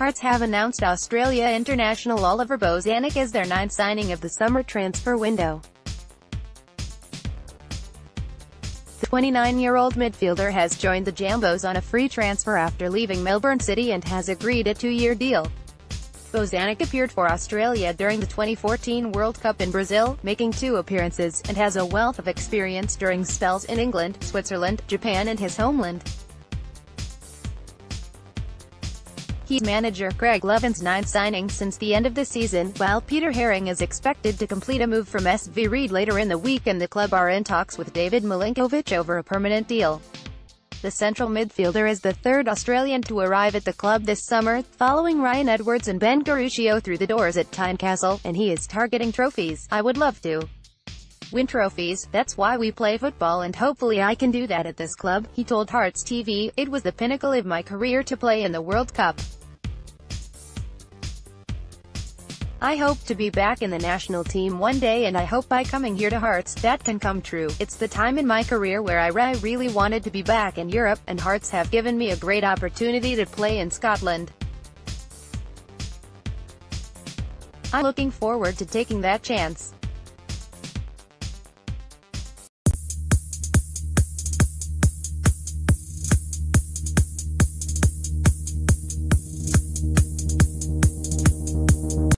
Hearts have announced Australia international Oliver Bozanic as their ninth signing of the summer transfer window. The 29-year-old midfielder has joined the Jambos on a free transfer after leaving Melbourne City and has agreed a two-year deal. Bozanic appeared for Australia during the 2014 World Cup in Brazil, making two appearances, and has a wealth of experience during spells in England, Switzerland, Japan and his homeland. He's manager Greg Levin's ninth signing since the end of the season, while Peter Herring is expected to complete a move from SV Ried later in the week and the club are in talks with David Milinkovic over a permanent deal. The central midfielder is the third Australian to arrive at the club this summer, following Ryan Edwards and Ben Garuscio through the doors at Tynecastle, and he is targeting trophies. I would love to win trophies, that's why we play football and hopefully I can do that at this club, he told Hearts TV. It was the pinnacle of my career to play in the World Cup. I hope to be back in the national team one day and I hope by coming here to Hearts, that can come true. It's the time in my career where I really wanted to be back in Europe, and Hearts have given me a great opportunity to play in Scotland. I'm looking forward to taking that chance.